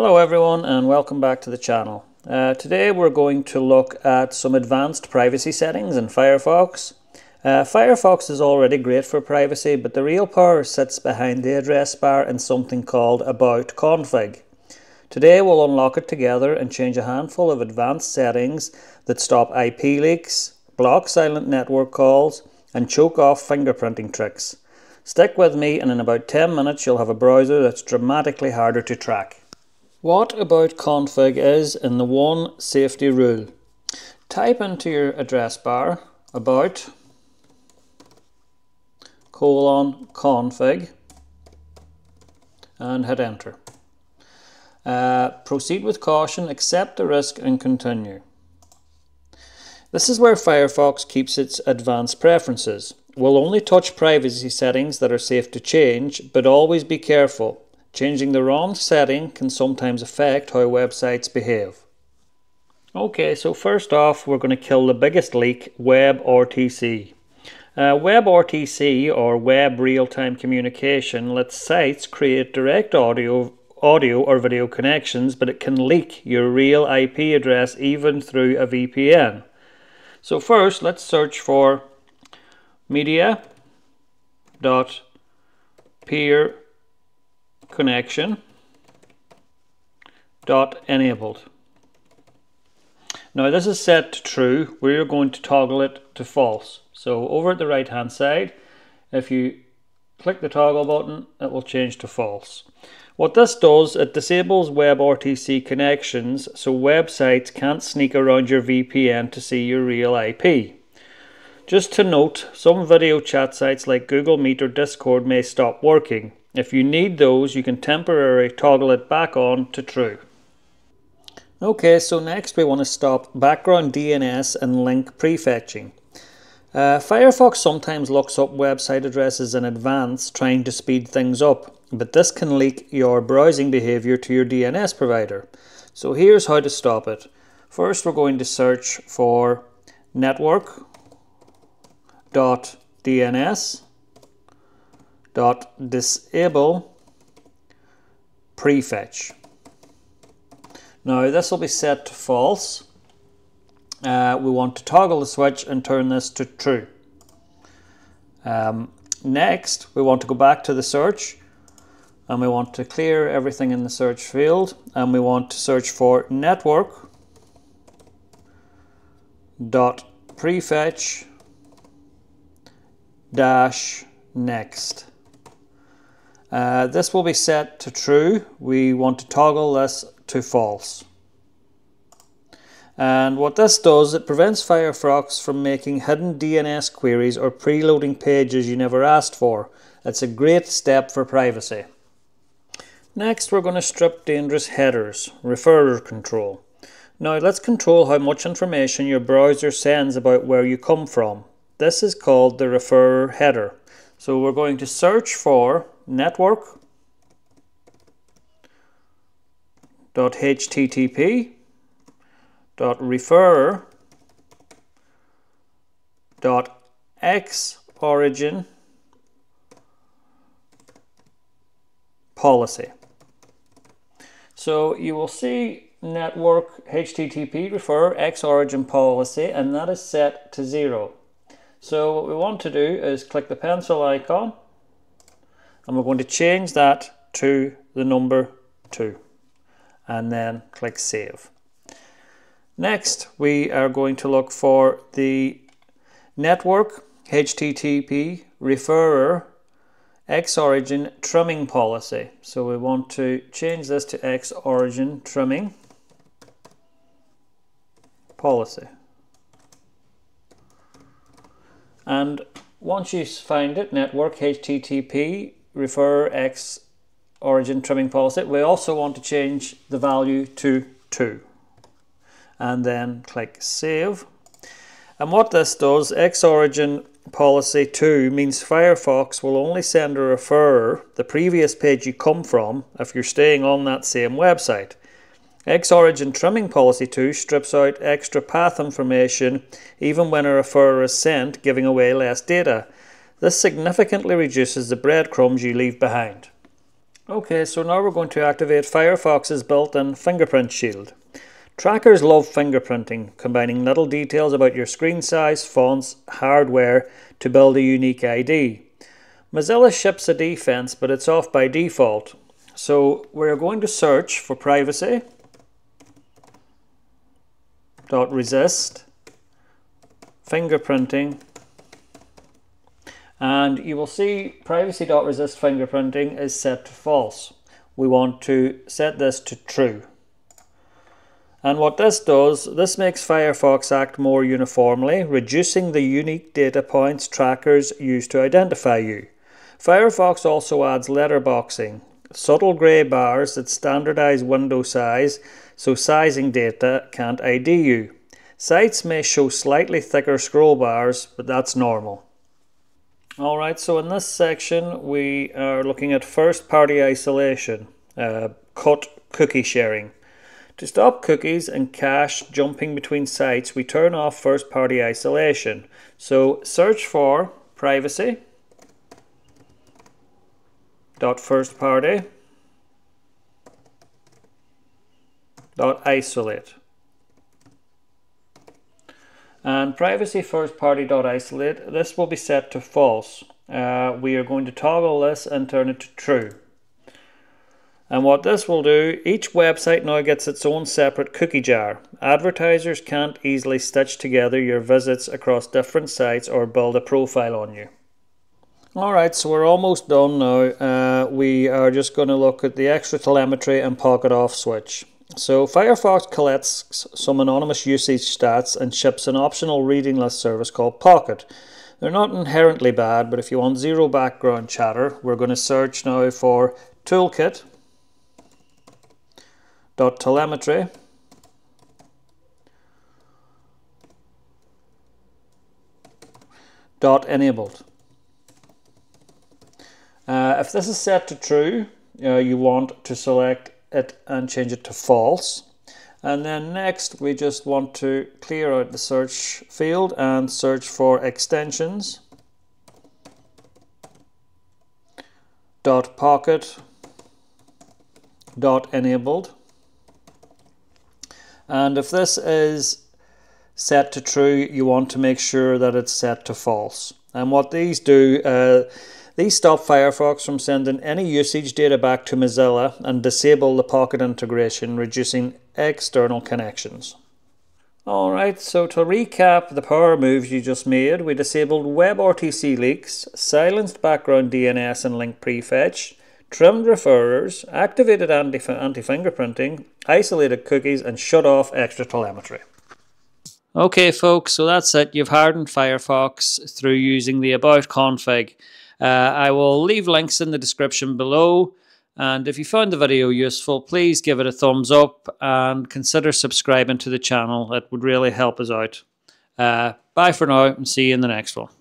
Hello everyone and welcome back to the channel. Today we're going to look at some advanced privacy settings in Firefox. Firefox is already great for privacy, but the real power sits behind the address bar and something called About Config. Today we'll unlock it together and change a handful of advanced settings that stop IP leaks, block silent network calls, and choke off fingerprinting tricks. Stick with me and in about 10 minutes you'll have a browser that's dramatically harder to track. What About Config is in the one safety rule. Type into your address bar about :config and hit enter. Proceed with caution, accept the risk and continue. This is where Firefox keeps its advanced preferences. We'll only touch privacy settings that are safe to change, but always be careful. Changing the wrong setting can sometimes affect how websites behave. Okay, so first off we're going to kill the biggest leak, WebRTC. WebRTC, or Web Real-Time Communication, lets sites create direct audio or video connections, but it can leak your real IP address even through a VPN. So first let's search for media.peer connection.enabled. Now this is set to true. We're going to toggle it to false. So over at the right hand side, if you click the toggle button, it will change to false. What this does, it disables WebRTC connections so websites can't sneak around your VPN to see your real IP. Just to note, some video chat sites like Google Meet or Discord may stop working. If you need those, you can temporarily toggle it back on to true. Okay, so next we want to stop background DNS and link prefetching. Firefox sometimes looks up website addresses in advance trying to speed things up, but this can leak your browsing behavior to your DNS provider. So here's how to stop it. First we're going to search for network.dns.disable prefetch. Now this will be set to false. We want to toggle the switch and turn this to true. Next we want to go back to the search and we want to clear everything in the search field and we want to search for network.prefetch-next. This will be set to true. We want to toggle this to false. And what this does, it prevents Firefox from making hidden DNS queries or preloading pages you never asked for. It's a great step for privacy. Next we're going to strip dangerous headers, referer control. Now let's control how much information your browser sends about where you come from. This is called the referer header. So we're going to search for network.http.referer.xOriginPolicy. So you will see network.http referer xOriginPolicy, and that is set to 0. So what we want to do is click the pencil icon and we're going to change that to the number 2 and then click save. Next we are going to look for the network.http referer xOriginTrimmingPolicy. So we want to change this to xOriginTrimmingPolicy. And once you find it, network.http referer xOriginTrimmingPolicy, we also want to change the value to 2 and then click save. And what this does, xOriginPolicy 2, means Firefox will only send a referrer the previous page you come from if you're staying on that same website. xOriginTrimmingPolicy 2 strips out extra path information even when a referrer is sent, giving away less data. This significantly reduces the breadcrumbs you leave behind. Okay, so now we're going to activate Firefox's built-in fingerprint shield. Trackers love fingerprinting, combining little details about your screen size, fonts, hardware to build a unique ID. Mozilla ships a defense, but it's off by default. So we're going to search for privacy.resist fingerprinting, and you will see privacy.resist fingerprinting is set to false. We want to set this to true. And what this does, this makes Firefox act more uniformly, reducing the unique data points trackers use to identify you. Firefox also adds letterboxing, subtle grey bars that standardise window size so sizing data can't ID you. Sites may show slightly thicker scroll bars, but that's normal. Alright, so in this section we are looking at first-party isolation, cut cookie sharing. To stop cookies and cache jumping between sites, we turn off first-party isolation. So search for privacy.firstparty.isolate. And privacy firstparty.isolate, this will be set to false. We are going to toggle this and turn it to true. And what this will do, each website now gets its own separate cookie jar. Advertisers can't easily stitch together your visits across different sites or build a profile on you. Alright, so we're almost done now. We are just going to look at the extra telemetry and pocket off switch. So Firefox collects some anonymous usage stats and ships an optional reading list service called Pocket. They're not inherently bad, but if you want zero background chatter, we're going to search now for toolkit.telemetry.enabled. If this is set to true, you want to select it and change it to false, and then next we just want to clear out the search field and search for extensions.pocket.enabled, and if this is set to true you want to make sure that it's set to false. And what these do, these stop Firefox from sending any usage data back to Mozilla and disable the Pocket integration, reducing external connections. Alright, so to recap the power moves you just made, we disabled WebRTC leaks, silenced background DNS and link prefetch, trimmed referrers, activated anti-fingerprinting, isolated cookies, and shut off extra telemetry. Okay folks, so that's it. You've hardened Firefox through using the About config. I will leave links in the description below, and if you found the video useful, please give it a thumbs up and consider subscribing to the channel. It would really help us out. Bye for now and see you in the next one.